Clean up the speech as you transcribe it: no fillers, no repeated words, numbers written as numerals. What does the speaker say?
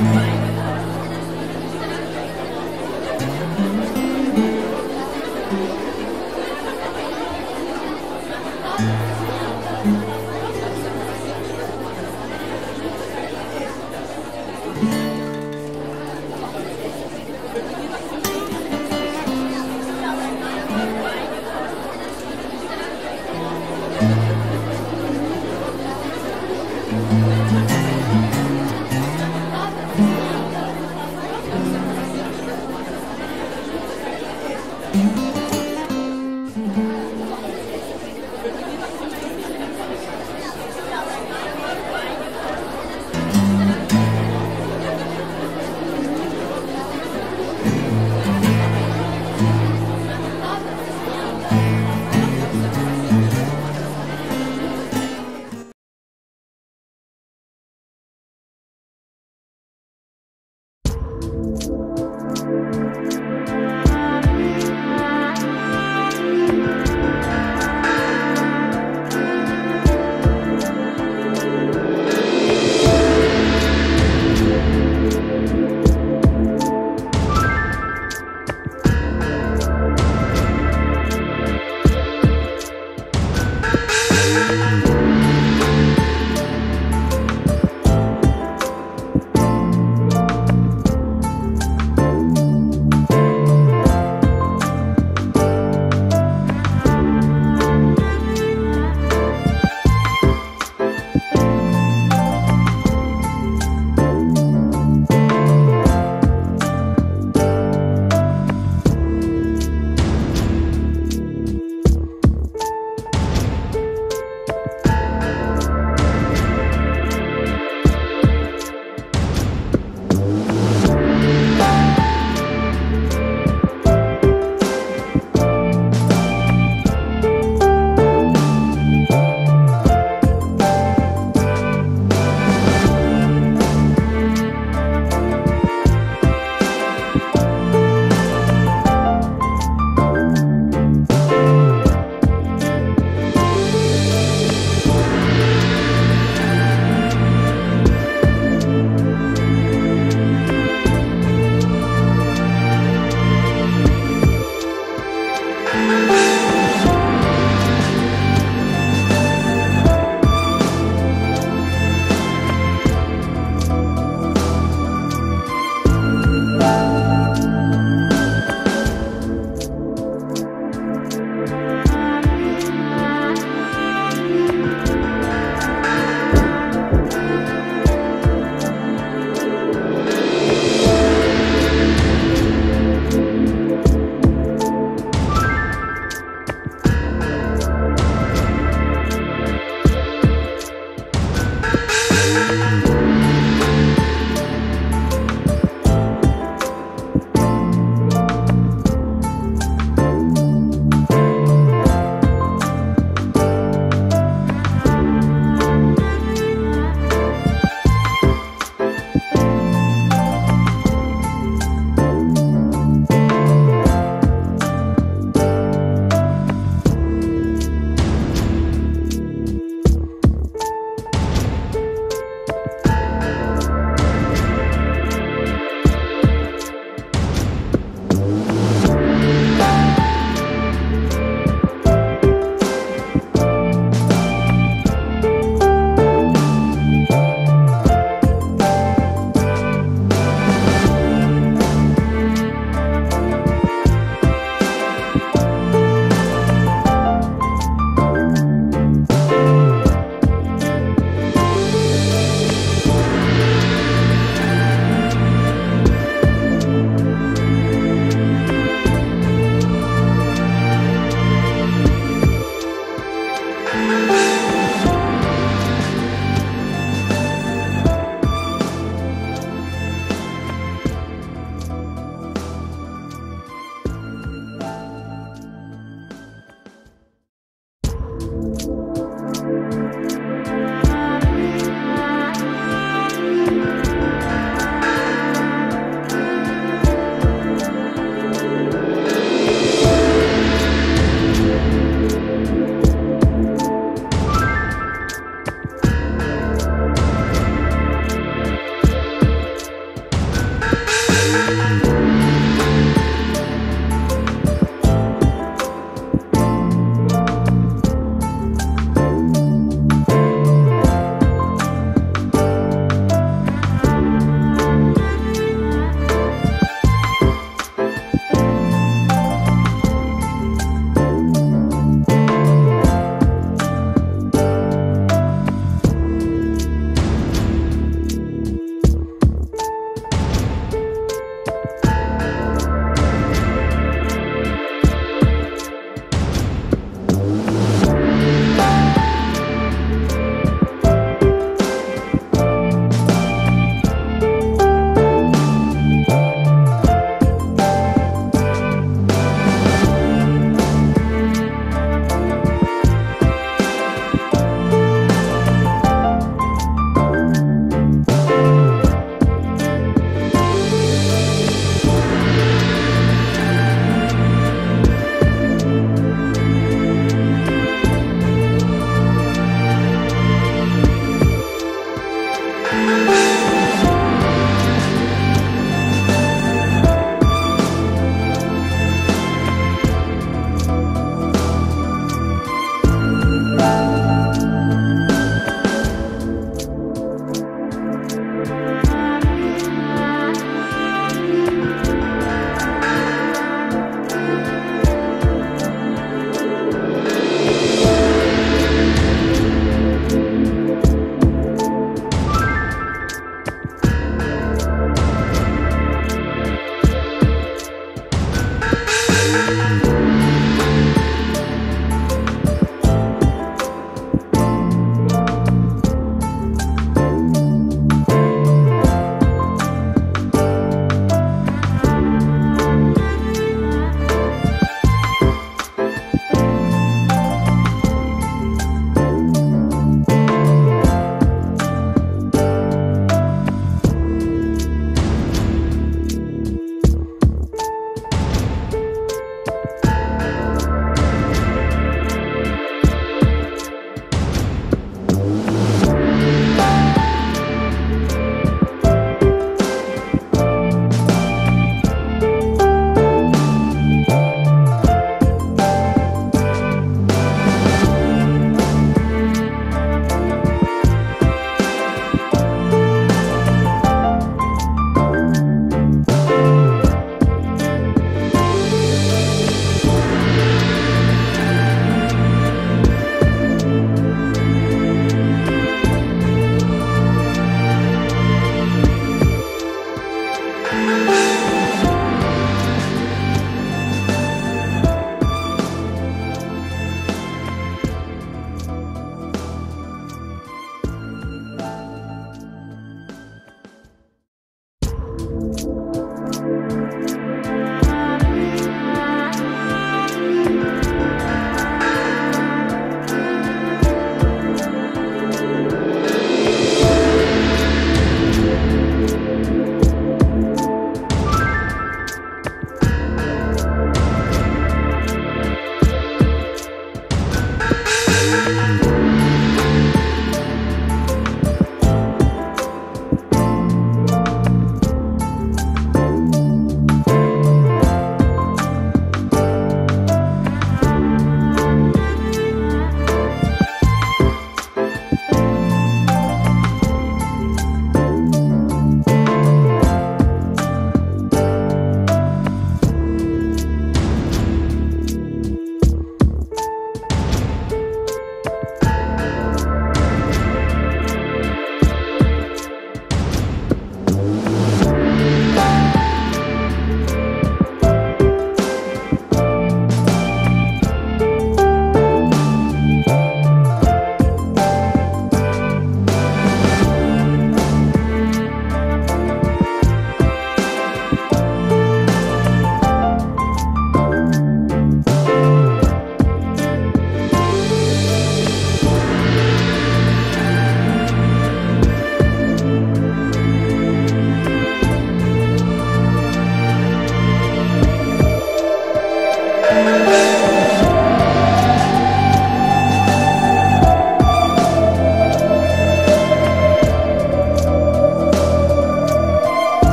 Right.